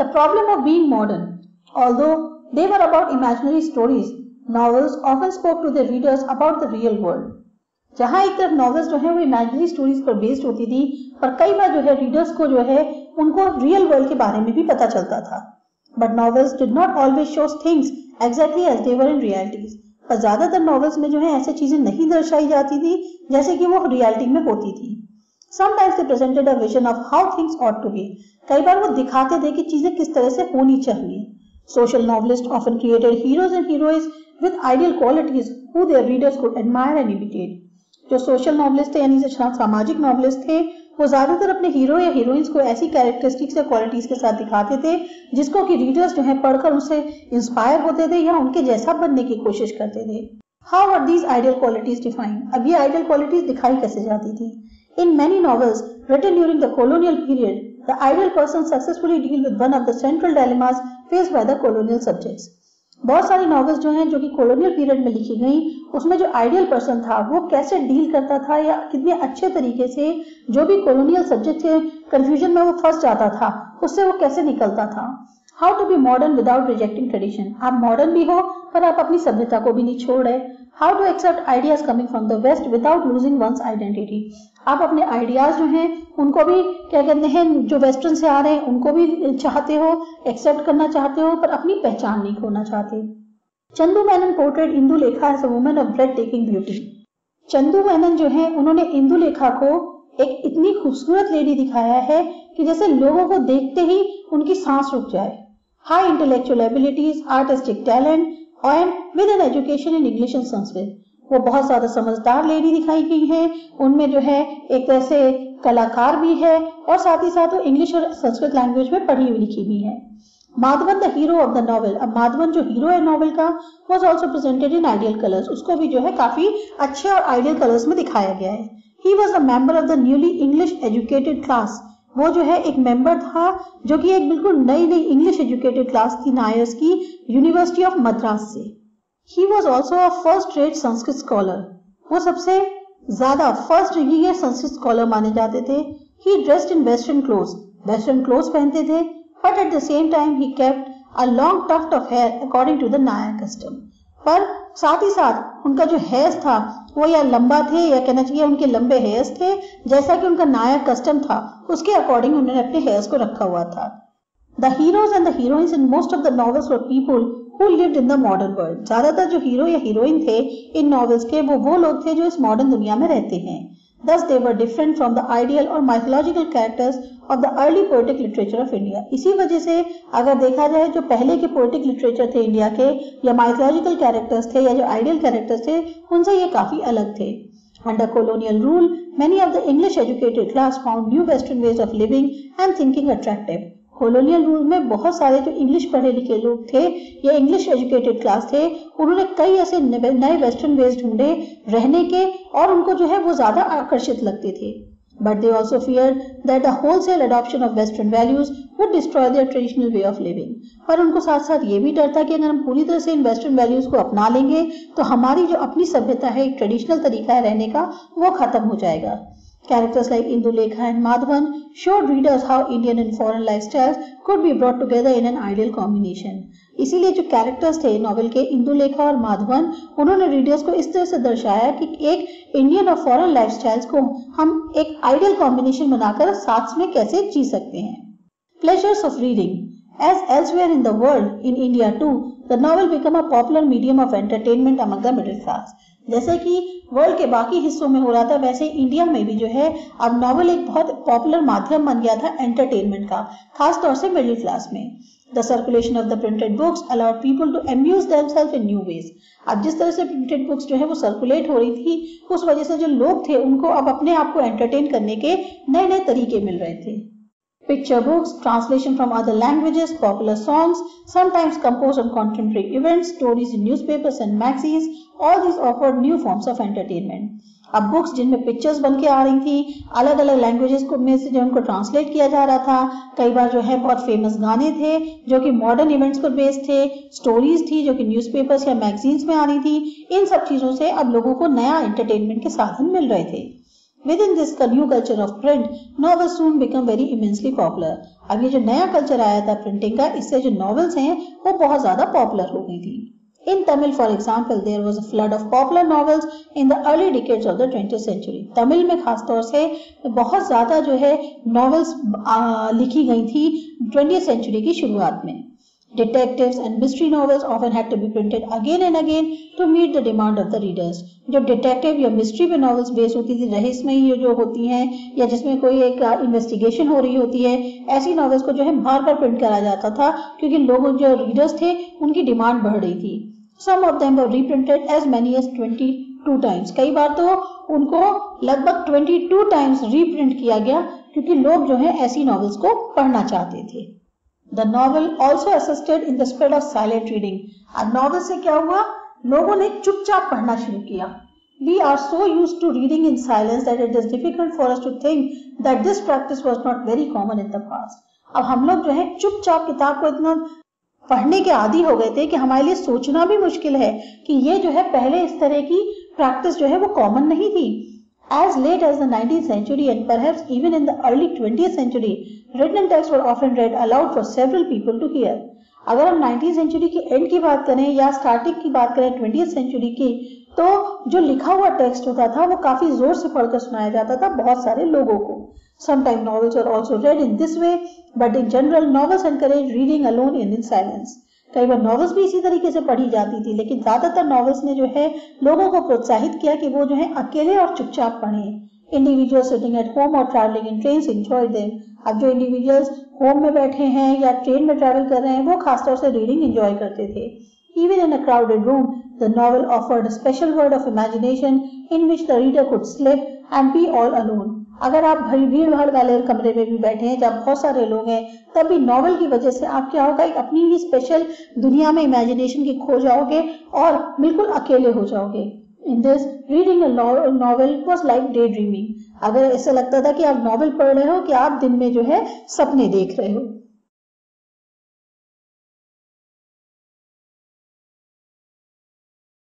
The problem of being modern. Although they were about imaginary stories, novels often spoke to their readers about the real world. जहाँ एक तरफ novels जो है वो imaginary stories पर based होती थी, पर कई बार जो है रीडर्स को जो है उनको रियल वर्ल्ड के बारे में भी पता चलता था। But novels did not always show things exactly as they were in realities. पर ज्यादातर नॉवेल्स में जो है ऐसे चीजें नहीं दर्शाई जाती थी जैसे कि वो रियलिटी में होती थी। Sometimes they presented a vision of how things ought to be. कई बार वो दिखाते थे कि चीजें किस तरह से होनी चाहिए। Social novelists often created heroes and heroines with ideal qualities who their readers could admire and imitate. जो social novelists थे यानी सामाजिक novelists थे, वो ज्यादातर अपने हीरो या हीरोइंस को ऐसी characteristics या qualities के साथ दिखाते थे जिसको कि readers जो है पढ़कर उनसे इंस्पायर होते थे या उनके जैसा बनने की कोशिश करते थे। How were these ideal qualities defined? अब ये ideal qualities दिखाई कैसे जाती थी? In many novels written during the colonial period, the ideal person successfully deal with one of the central dilemmas faced by the colonial subjects. बहुत सारी novels जो कि colonial period में लिखी गई, उसमें जो ideal person था वो कैसे डील करता था या कितने अच्छे तरीके से जो भी colonial subject थे confusion में वो फंस जाता था, उससे वो कैसे निकलता था। How to be modern without rejecting tradition. आप modern भी हो पर आप अपनी सभ्यता को भी नहीं छोड़ रहे। How to accept ideas coming from the West without losing one's identity. आप अपने आइडियाज जो हैं उनको भी क्या कहते हैं जो वेस्टर्न से आ रहे हैं उनको भी चाहते हो, एक्सेप्ट करना चाहते हो, पर अपनी पहचान नहीं खोना चाहते। Chandu Menon portrait Indulekha as a woman of breathtaking beauty. Chandu Menon जो है उन्होंने इंदुलेखा को एक इतनी खूबसूरत लेडी दिखाया है कि जैसे लोगों को देखते ही उनकी सांस रुक जाए। High intellectual abilities, artistic talent और with an education in English and Sanskrit. वो बहुत ज्यादा समझदार लेडी दिखाई गई है, उनमें जो है एक तरह से कलाकार भी है और साथ ही साथ वो इंग्लिश और संस्कृत लैंग्वेज में पढ़ी हुई लिखी भी है। Madhavan the hero of the novel. अब माधवन जो हीरो है नॉवेल का was also presented in ideal colours. उसको भी जो है काफी अच्छे और आइडियल कलर्स में दिखाया गया है। He was a member of the newly English educated class. वो जो है एक मेंबर था जो कि एक बिल्कुल नई नई इंग्लिश एजुकेटेड क्लास थी नायर्स की यूनिवर्सिटी ऑफ मद्रास से। He was also a first-rate Sanskrit scholar. वो सबसे ज़्यादा फर्स्ट रैंकिंग संस्कृत स्कॉलर माने जाते थे। He dressed in Western clothes पहनते थे, but at the same time he kept a long tuft of hair according to the Nayar custom. पर साथ ही साथ उनका जो हेयर था वो या लंबा थे या कहना चाहिए उनके लंबे हेयर्स थे, जैसा कि उनका नायर कस्टम था उसके अकॉर्डिंग उन्होंने अपने हेयर्स को रखा हुआ था। The heroes and the heroines in most of the novels were people who lived in the modern world. ज्यादातर जो हीरो या हीरोइन थे इन नॉवेल्स के वो लोग थे जो इस मॉडर्न दुनिया में रहते हैं। Thus they were different from the ideal or mythological characters of the early poetic literature of India. इसी वजह से अगर देखा जाए जो पहले के poetic literature थे इंडिया के या mythological characters थे या जो ideal characters थे उनसे ये काफी अलग थे। Under colonial rule, many of the English educated class found new Western ways of living and thinking attractive. Colonial rule में बहुत सारे जो इंग्लिश पढ़े लिखे लोग थे या इंग्लिश एजुकेटेड क्लास थे उन्होंने कई ऐसे नए वेस्टर्न वेज ढूंढे रहने के और उनको जो है वो ज्यादा आकर्षित लगते थे। But they also feared that the wholesale adoption of western values would destroy their traditional way of living. पर उनको साथ साथ ये भी डर था कि अगर हम पूरी तरह से इन वेस्टर्न वैल्यूज को अपना लेंगे तो हमारी जो अपनी सभ्यता है, एक ट्रेडिशनल तरीका है रहने का, वो खत्म हो जाएगा। Characters like Indulekha and Madhavan showed readers how Indian and foreign lifestyles could be brought together in an ideal combination. इसीलिए जो characters थे नॉवेल के इंदुलेखा और माधवन, उन्होंने readers को इस तरह से दर्शाया कि एक Indian और foreign lifestyles को हम एक ideal combination बनाकर साथ में कैसे जी सकते हैं। Pleasures of reading. As elsewhere in the world, in India too, the novel became a popular medium of entertainment among the middle class. जैसे कि वर्ल्ड के बाकी हिस्सों में हो रहा था, वैसे इंडिया में भी जो है अब नॉवेल एक बहुत पॉपुलर माध्यम बन गया था एंटरटेनमेंट का, खासतौर से मिडिल क्लास में। The circulation of the printed books allowed people to amuse themselves in new ways. अब जिस तरह से प्रिंटेड बुक्स जो है वो सर्कुलेट हो रही थी, उस वजह से जो लोग थे उनको अब अपने आप को एंटरटेन करने के नए नए तरीके मिल रहे थे। Picture books, translation from other languages, popular songs, sometimes composed on contemporary events, stories in newspapers and magazines, all these offered new forms of entertainment. अब बुक्स जिनमें पिक्चर्स बन के आ रही थी, अलग अलग लैंग्वेजेस को में से जो उनको ट्रांसलेट किया जा रहा था, कई बार जो है बहुत फेमस गाने थे जो कि मॉडर्न इवेंट्स पर बेस्ड थे, स्टोरीज थी जो कि न्यूज़पेपर्स या मैगजीन्स में आ रही थी, इन सब चीज़ों से अब लोगों को नया एंटरटेनमेंट के साधन मिल रहे थे। Within this new culture of print, novels soon become very immensely popular. अब ये जो नया कल्चर आया था प्रिंटिंग का, इससे जो नॉवेल्स हैं वो बहुत ज्यादा पॉपुलर हो गई थी। In Tamil for example there was a flood of popular novels in the early decades of the 20th century। Tamil में खासतौर से बहुत ज्यादा जो है नॉवेल्स लिखी गई थी 20th century की शुरुआत में। Detectives and mystery novels often had to be printed again and again to meet the demand of the readers. जब detective या mystery पे novels based होती थी, रहस्यमय ये जो होती हैं या जिसमें कोई एक investigation हो रही होती है, ऐसी novels को जो है बार-बार print करा जाता था क्योंकि लोगों जो readers थे उनकी demand बढ़ रही थी। Some of them were reprinted as many as 22 times. कई बार तो उनको लगभग 22 times reprint किया गया क्योंकि लोग जो है ऐसी novels को पढ़ना चाहते थे। The novel also assisted in the spread of silent reading. Novel से क्या हुआ, लोगों ने चुपचाप पढ़ना शुरू किया। We are so used to reading in silence that it is difficult for us to think that this practice was not very common in the past. अब हम लोग जो है चुपचाप किताब को इतना पढ़ने के आदी हो गए थे कि हमारे लिए सोचना भी मुश्किल है कि ये जो है पहले इस तरह की प्रैक्टिस जो है वो कॉमन नहीं थी। As late as the 19th century and perhaps even in the early 20th century, written texts were often read aloud for several people to hear. अगर हम 19th century की एंड की बात करें या स्टार्टिंग की बात करें 20th century की, तो जो लिखा हुआ टेक्स्ट होता था वो काफी जोर से पढ़कर सुनाया जाता था बहुत सारे लोगों को। Sometimes novels were also read in this way, but in general novels encourage reading alone and in silence. कई बार नॉवेल्स भी इसी तरीके से पढ़ी जाती थी, लेकिन ज्यादातर नॉवेल्स ने जो है लोगों को प्रोत्साहित किया कि वो जो है अकेले और चुपचाप पढ़ें। इंडिविजुअल्स सिटिंग एट होम और travelling in trains enjoy them. अब जो इंडिविजुअल्स होम में बैठे हैं या ट्रेन में ट्रैवल कर रहे हैं वो खासतौर से रीडिंग एंजॉय करते थे। Even in a crowded room, the novel offered a special world of imagination in which the reader could slip and be all alone. अगर आप भीड़ भाड़ वाले कमरे में भी बैठे हैं जहाँ बहुत सारे लोग हैं, तब भी नॉवेल की वजह से आप क्या होगा, एक अपनी ही स्पेशल दुनिया में इमेजिनेशन की खो जाओगे और बिल्कुल अकेले हो जाओगे। In this reading a novel was like day dreaming. अगर ऐसा लगता था कि आप नॉवेल पढ़ रहे हो कि आप दिन में जो है सपने देख रहे हो।